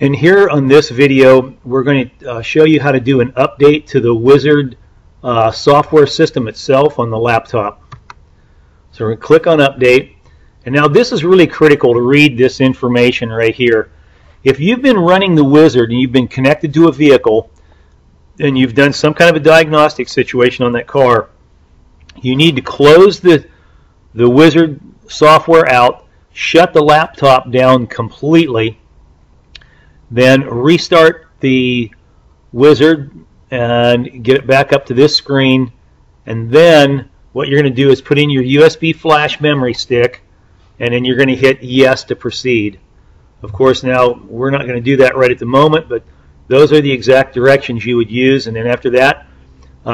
And here on this video, we're going to show you how to do an update to the Wizard software system itself on the laptop. So we're going to click on update. And now this is really critical to read this information right here. If you've been running the Wizard and you've been connected to a vehicle and you've done some kind of a diagnostic situation on that car, you need to close the Wizard software out, shut the laptop down completely, then restart the Wizard and get it back up to this screen. And then what you're going to do is put in your USB flash memory stick, and then you're going to hit yes to proceed. Of course, now we're not going to do that right at the moment, but those are the exact directions you would use. And then after that,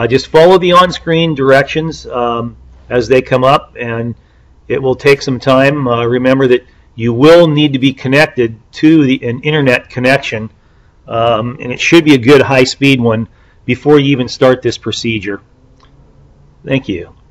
just follow the on-screen directions as they come up, and it will take some time. Remember that you will need to be connected to an internet connection, and it should be a good high-speed one before you even start this procedure. Thank you.